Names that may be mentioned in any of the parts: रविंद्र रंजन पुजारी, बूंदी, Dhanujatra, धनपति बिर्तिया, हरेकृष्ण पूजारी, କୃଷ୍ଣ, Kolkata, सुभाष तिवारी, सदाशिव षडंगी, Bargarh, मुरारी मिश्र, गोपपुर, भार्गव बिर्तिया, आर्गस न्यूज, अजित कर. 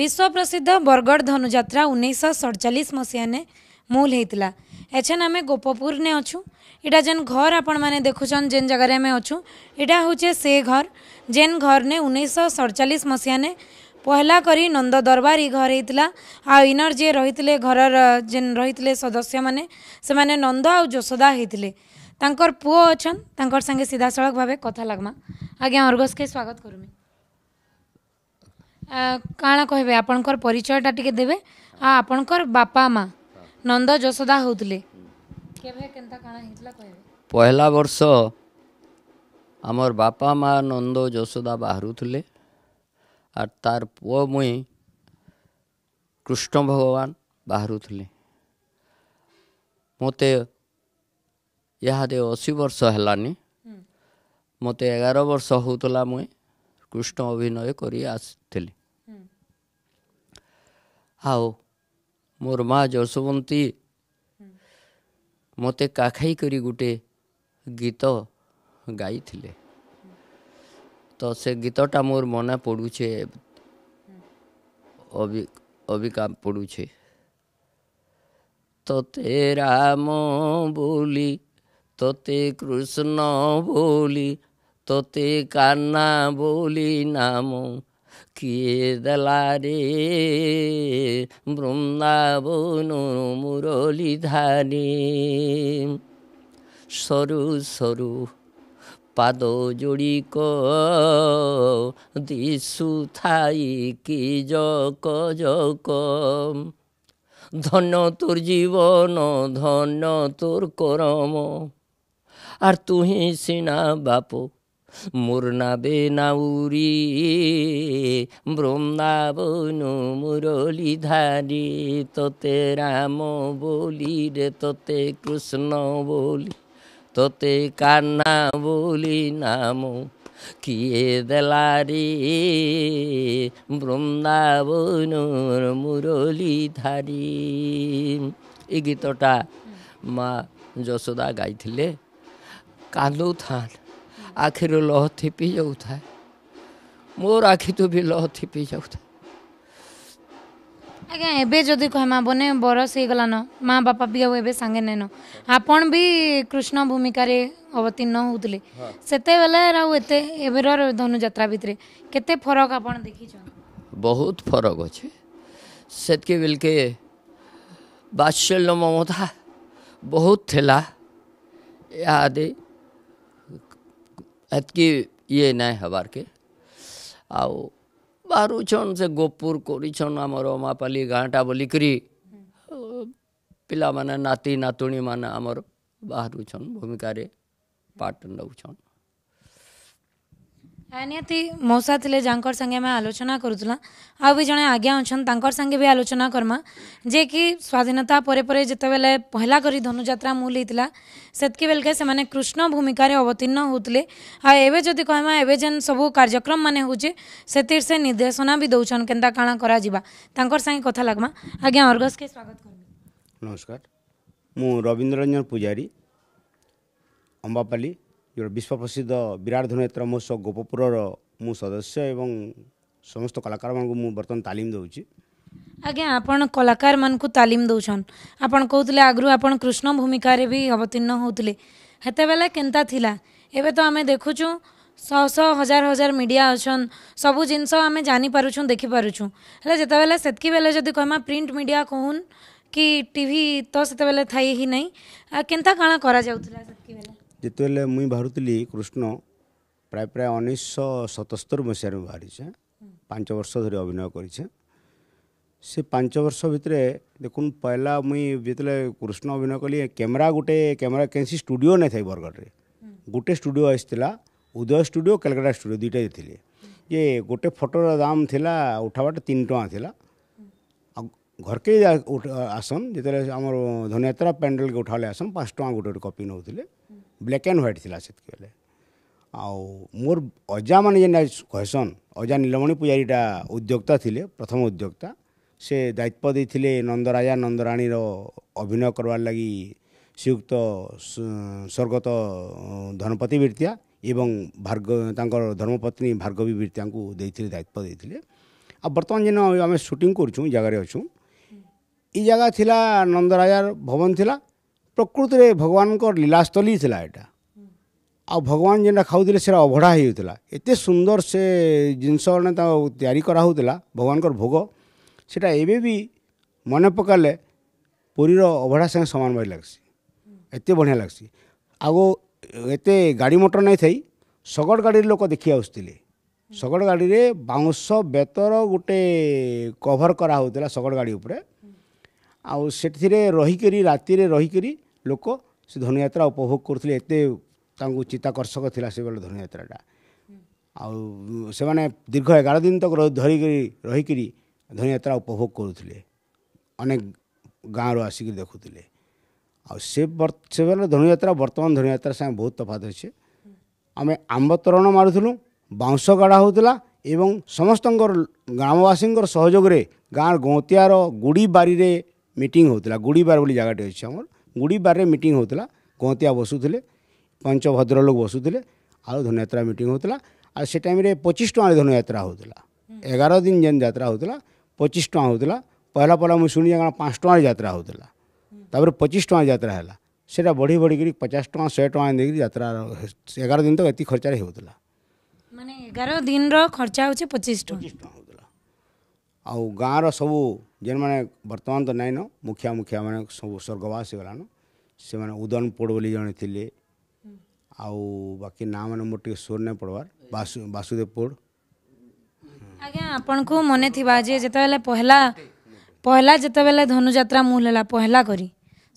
विश्व प्रसिद्ध बरगढ़ धनुजात्रा 1947 मसीहा ने मूल होता। एछन आम गोपपुर ने अच्छू। इटा जेन घर आपण मैंने देखुन जेन जगार आम अच्छू इटा हूँ से घर जेन घर ने 1947 मसीहा ने पहला करी नंद दरबार ये घर होता। आ इनर जे रही घर जेन रही सदस्य मैंने से मैंने नंद आ जोशोदा होते। तांकर पुओ अछन तांकर संगे सीधा सड़क भावे कथा लगमा। आज्ञा अर्गस के स्वागत करूमी। काणा कहबे आपणकर परिचयटा टिके देबे। आ आपणकर बापा माँ नंद जोशोदा होउतले केबे केनता काणा हितला कहबे। पहला वर्ष आमर बापा माँ नंद जोशोदा बाहरुतले आर तार पुओ मुई कृष्ण भगवान बाहरुतले। मते यहाँ 80 वर्ष हैलानी। मत 11 वर्ष होता मुई कृष्ण अभिनय करी आसली। आओ मोर माँ जशोवंती मत काखाई करी गोटे गीत गाई थिले। तो से गीतटा मोर मना पड़ुचे अबिका पड़ुचे। तो तेरा राम बोली तोते कृष्ण बोली तोते कान्हा बोली नाम किए दला रे वृंदावन मुरली धारी। सरु सरु पाद जोड़िक दिशु थाई कि जक जक धन्य तोर जीवन धन्य तोर करम। आर तुहे सिना बापो मोर नाबे नाउरी वृंदावन मुरली धारी। तोते राम बोली रे तोते कृष्ण बोली तोते कान्हा बोली नाम किए दला रे वृंदावन मुरली धारी। ये गीतटा माँ जशोदा गाई थिले। कांदू थान आखिर लह थेपी जाता है। मोर आखि तो भी लह थेपी जाता है। आज्ञा एबे जदि कहमा बने बरस हो गलान माँ बापा भी आगे सांगे नैन आपण भी कृष्ण भूमिका रे अवतीर्ण होते से धनुजात्रा भितर केते फरक आपण देखी? बहुत फरक अच्छे। सेतके बेल के बात्सल्य ममता बहुत थेला। आदि एतकी ये नहीं हबार के आओ बारूछन से गोपुर करीछन आमर मापाली गाँटा बोलिकी पिला माने नाती नातुणी माने आमर बाहरुछन भूमिका रे पार्ट नउछन। आनियाती मौसा थिले जांकर संगे में आलोचना करूला। आ भी जने आज्ञा अछन तांकर संगे भी आलोचना करमा जे कि स्वाधीनता परे परे जते बेले पहला करी धनुजात्रा मूल होता सेतकी बेलके से माने कृष्ण भूमिका रे अवतीर्ण होतले। आ एबे जदि कहमा एबे जन सबु कार्यक्रम माने होचे सेतिर से निर्देशना भी दउछन केनता काणा करा जिबा तांकर संगे कथा लगमा। आज्ञा अर्गस के स्वागत करमी। नमस्कार मु रविंद्र रंजन पुजारी अंबापाली जो विश्व प्रसिद्ध विराट धनुजात्रा महोत्सव गोपपुर मु सदस्य एवं समस्त कलाकार मानू बर्तमान तालीम दौची। आज्ञा आपण कलाकार मानू तालीम दौन आपन कहते आगु आपन कृष्ण भूमिका रे भी अवतीर्ण होते हेते बेला केनता थिला? एबे तो आम देखुचू शह शह हजार हजार मीडिया अच्छन सबू जिनस आम जानीपुँ देखिपुँ है जिते बेला सेतकी बेला जदि कहमा प्रिंट मीडिया कहून कि टीवी तो से बेले थाई ही नहीं केनता काणा करा जाउतला? सेतकी बेला जितेबले मुई बाहरी कृष्ण प्राय प्राय 1977 मसीह में बाहरी छे। 5 वर्ष धरी अभिनय करीछे। से 5 वर्ष भितर देखुन पहला मुई जितले कृष्ण अभिनय कली कैमरा गोटे कैमरा कैसी स्टूडियो नहीं था बरगढ़ रे। गोटे स्टूडियो आसला उदय स्टूडियो कलकत्ता स्टूडियो दुईटा थी। ये गोटे फोटोर दाम थिला उठावाटे 3 टंका थिला। घर के आसन जितने आम धनुजात्रा पैंडल के उठाले आसन 5 टंका गोटे कॉपी नौले। ब्लैक एंड व्हाइट थिला। सेतके मोर अजा मान जेन कहसन अजा नीलमणि पुजारीटा उद्योक्ता थिले प्रथम उद्योक्ता। से दायित्व देथिले नंदराजा नंदराणी रो अभिनय करवार लगी श्रीयुक्त स्वर्गत धनपति बिर्तिया एवं भार्गव धर्मपत्नी भार्गवी बिर्तिया को दायित्व देथिले। आ बर्तमान जेन आम सुटिंग करूँ जगार अच्छू य जगह थी नंदराजार भवन थिला प्रकृत रे भगवान को लीलास्थली थिला एटा आ भगवान जेनटा खाऊले से अभड़ा होता एत सुंदर से जिनस तैयारी कराला भगवान भोग सेटा एबी मन पकाले पुरीर अभड़ा संगे सामान भाई लग्सी एत बढ़िया लग्सी आगो एत गाड़ी मोटर नहीं थी सगड़ गाड़ी लोक देखी आसते सगड़ गाड़ी रे बांस बेतर गोटे कभर कराला सगड़ गाड़ी उपरे आउ से रहीकि राति रहीकि लोक से धनुयात्रा उपभोग करते चित्ताकर्षक थिला से बेल धनुयात्राटा आउ से माने दीर्घ 11 दिन तक रहीकि धनुयात्रा उपभोग करुले अनेक गाँव आसिक देखुले से बेल धनुयात्रा बर्तमान धनुयात्रा संगे बहुत तफात अच्छे आम आंब तरण मारूलु बांस गाड़ा होता एवं समस्त ग्रामवासी सहयोग रे गाँव गौतियार गुड़ी बारी रे मीटिंग होता गुड़ी बार बोली जगटे अच्छे आम गुड़ी बारे मीटिंग होता गौतिया बसुले पंच भद्र लोग बसुले आ धनुयात्रा मीटिंग होता आ से टाइम 25 टଙ୍କା धनुयात्रा होता 11 दिन जेन यात्रा होता 25 ଟଙ୍କା होता पहला पहला मुझे शुणी कौन 5 ଟଙ୍କାରେ यात्रा होता तापर 25 ଟଙ୍କା यात्रा है सेटा बढ़ी बढ़ी कर 50 ଟଙ୍କା 100 ଟଙ୍କା देकर यात्रा 11 दिन तक ये खर्चा होता माने 11 दिन खर्चा होचे 25 ଟଙ୍କା आ गाँव सबू जेन मैंने बर्तमान तो नाइन मुखिया मुखिया मैंने सब स्वर्गवास हो गलान से मैंने उदन पोड़ बोली जड़े थे आउ बाकी ना मैंने मोटे सोर नहीं पड़वार वासुदेव पोड़ आज्ञा आपण को मन थी जे जिते पहला पहला जिते धनुजात्रा मूल है पहला करी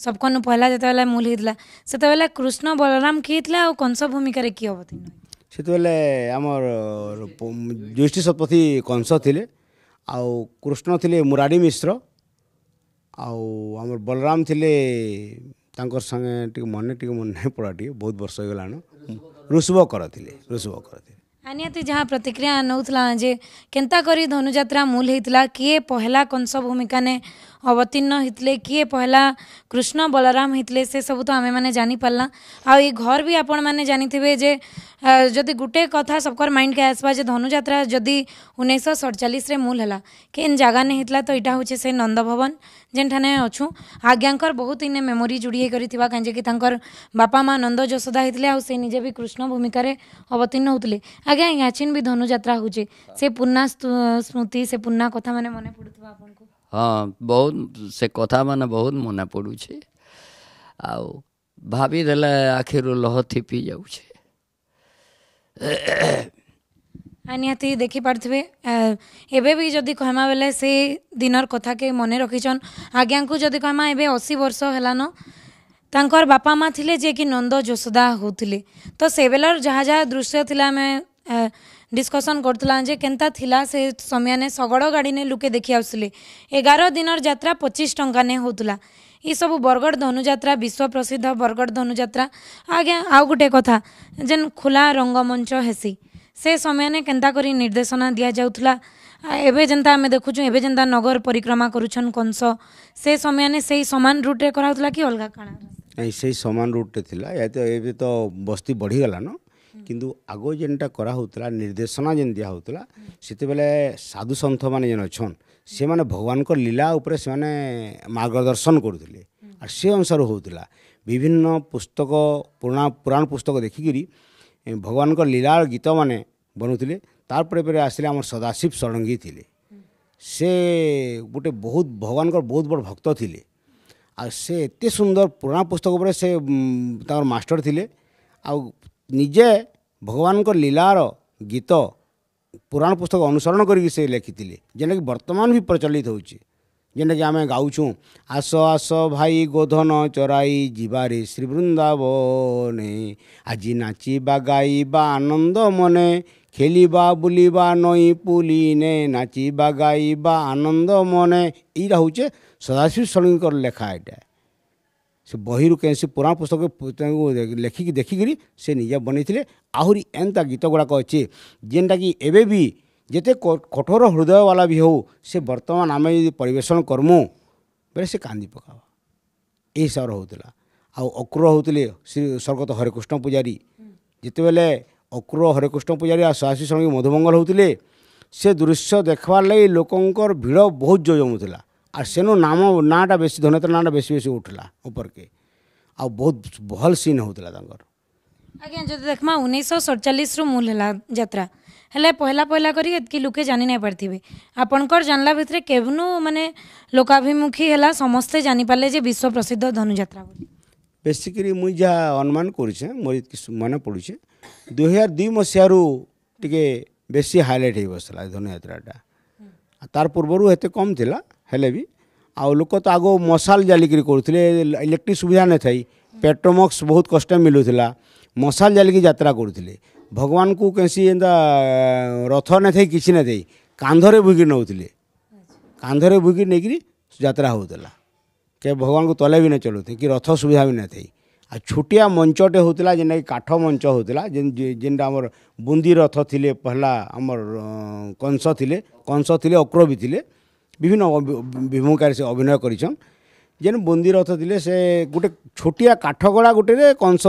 सबकनु पहला जिते मूल होता से कृष्ण बलराम किए थे और कंस भूमिका किए अवतीर्ण से आमर ज्योष्ठी शतपथी कंस थे आउ कृष्ण थे मुरारी मिश्र आमर बलराम थे तांकर संगे टिके मन नहीं पड़ा टी बहुत वर्ष हो गलान ऋषभकर आनियाती जहाँ प्रतिक्रिया नौला जे केंता करी धनुजात्रा मूल होता किए पहला कंस भूमिका ने अवतीर्ण होते किए पहला कृष्ण बलराम होते से सब तो आम मैंने जानीपारा आई घर भी आपण मैंने जानी जे जदि गुटे कथा सबकर माइंड के आसवा जे धनुजात्रा जदि 1947 मूल है केन जगह ने होता तो यहाँ हूँ से नंदभवन जेनठाने अच्छू आज्ञाकर बहुत इन्हें मेमोरी जोड़ी होकर कहीं बापा माँ नंद जसोदा होते आ से निजे भी कृष्ण भूमिका अवतीर्ण होते आज्ञा याचिन भी धनुजात्रा हो से पुर्णा स्मृति से पुर्णा कथा मैंने मन पड़ुवा आपको हाँ बहुत से कथा मैंने बहुत मन पड़ू भाभी देला आखिर लह थीपी जाऊ निहाती देखी पारे एबे भी जदि कहमा बेले से दिनर कथा के मन रखीछन आज्ञा को जदि कहमा एबे 80 वर्ष हलान तांकर बापा माँ थिले जे कि नंद जसोदा होते तो से बेलर जहाँ जहाँ दृश्य थिला मैं डिस्कसन करतला जे केंता थिला से समय ने सगड़ गाड़ी ने लुके देखी आसले 11 दिनर यात्रा 25 ଟଙ୍କା ने होतला ये सब बरगढ़ धनुजात्रा विश्व प्रसिद्ध बरगढ़ धनुजात्रा आज्ञा आउ गोटे कथा जेन खुला रंगमंच हेसी से समय ने केंता करी निर्देशना दिया जाउथला एबे जनता आम देखु एबे जनता नगर परिक्रमा करुछन कंस से समय ने से समान रूट्रे कराउथला कि अलग काना नहीं से समान रूट्रे थिला या तो एबे तो बस्ती बढ़ी गला न किंतु आगो जेनटा करा होतला निर्देशना जेन दिया होतला सेते बेले साधु संत माने जेन छन से माने भगवान को लीला ऊपर से माने मार्गदर्शन करथले आ से अनुसार होतला विभिन्न पुस्तक पुराण पुस्तक देखिकरी भगवान को लीला गीत माने बनुथले तारपर पर आसिले आम सदाशिव षडंगी थिले से गोटे बहुत भगवान को बहुत बड़ भक्त थिले आ से एते सुंदर पुराण पुस्तक पर से तार मास्टर थिले आ निजे भगवान को लीलार गीत पुराण पुस्तक अनुसरण करी से लेखि जेनटा कि बर्तमान भी प्रचलित होची जेनटा कि आम गाऊँ आस आस भाई गोधन चराई जीवारे श्री वृंदावने आजी नाची बा गाई बा आनंद मने खेलिबा बुलिबा नई पुलिने नाची बा गाई बा आनंद मने यहाँ हूँ सदाशिव षडंगी लेखा एटा से बही कैसे पुराण पुस्तक लेखिक देखिकी से निजे बनई आहरी एंता गीत गुड़ाक अच्छे जेनटा कि एबे भी जिते कठोर हृदय वाला भी हो से बर्तमान आम यदि परिवेशन करमु बेले से कांदी पकावा यही हिसाब होता आक्रूर होते स्वर्गत हरेकृष्ण पूजारी जिते बेले अक्रूर हरेकृष्ण पूजारी आ सदाशिव षडंगी मधुमंगल होते से दृश्य देखबार लगे लोकंर भिड़ बहुत जमुला आर सेनु नाम नाटा बेसी धनुयात्रा नाटा बेसी बेसी उठला ऊपर के आ बहुत भल सीन होता आज्ञा जो देखमा 1947 रु मूल है जत्रा हेले पहला पहला करके लुके जानी नहीं पारे आपणकर जानला भितर केवनु माने लोकाभिमुखी है समस्ते जानीपारे जे विश्व प्रसिद्ध धनुयात्रा बेसिकली मुई जहाँ अनुमान करें मोर मन पड़ूचे 2002 मसीह टे बेसी हाइलाइट हो बसला धनुयात्रा तार पूर्वर एत कम थी हेले भी आउ लोक तो आगो मशाल जालिक करुले इलेक्ट्रिक सुविधा न था पेट्रोमक्स बहुत कष्ट मिलूला मशाल जालिकी यात्रा करुले भगवान को कैसी एंता रथ न थे किसी न थे कांधरे भूकि नौले कांधरे भूकि नहीं यात्रा होता के भगवान को तले भी न चलुते कि रथ सुविधा भी न थे आ छोटिया मंचटे होता जेनटा कि काठ मंच होता जेनटा आमर बुंदी रथ थे पहला आमर कंस थे अक्र भी थे विभिन्न विभूमिकार से अभिनय करिछन जेन बुंदी रथ थे से गोटे छोटिया काठगड़ा गोटे कंस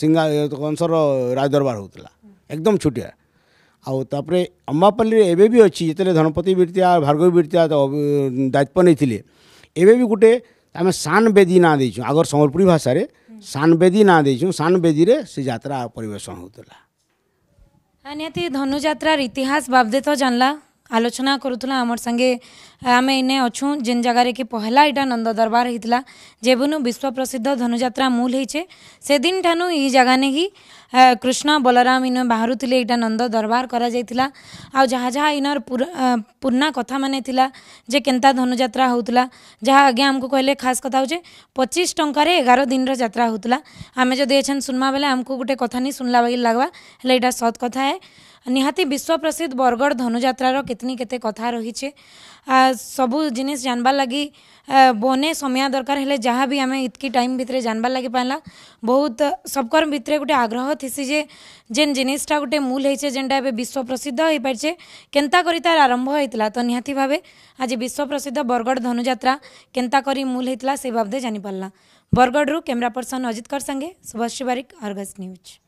सिंगा कंसर राजदरबार होता एकदम छोटिया आउे अंबापाली एवं भी अच्छी जिते धनपति बिरतिया भार्गवी बिरतिया दायित्व नहीं एवं भी गोटे आम सान बेदी ना देचु आगर संबलपुरी भाषा सान बेदी ना देचु सान बेदी से यात्रा परिवेशन होता निहती धनुयात्रा इतिहास बाबदे तो जानला आलोचना करूला आमर संगे आम इने अच्छू जेन जगार कि पहला इटा नंद दरबार होता जेबुनु विश्व प्रसिद्ध धनुयात्रा मूल होचे से दिन ठानु यही जगह ने ही कृष्ण बलराम इन बाहर थे यहाँ नंद दरबार करा कर आनार पुर्णा कथा माने थिला जे केन्ता धनुयात्रा होता जहाँ आज्ञा आमको कहले खास कथा हो 25 टंकारे 11 दिन यात्रा होता आम जदि एछन सुनवा बेले आमको गोटे कथा नहीं सुनला बाकी लगवा हेल्ले यहाँ सत कथा है निहाती विश्व प्रसिद्ध बरगढ़ धनुयात्रा कितनी केते कथा रही है सबू जिनिस जानबार लगी बने समय दरकार है जहाँ भी आम इतकी टाइम भितर जानबार लगी पाला बहुत सबकर भितर गोटे आग्रह थीसी जे जेन जिनिसटा गोटे मूल होचे जेनटा ए विश्व प्रसिद्ध हो पारे केन्ता करी तार आरंभ होता तो निहाती भावे आज विश्व प्रसिद्ध बरगढ़ धनुयात्रा केन्ता करी मूल होता से बाबदे जानी पाला बरगढ़ रु कैमरा पर्सन अजित कर संगे सुभाष तिवारी आर्गस न्यूज।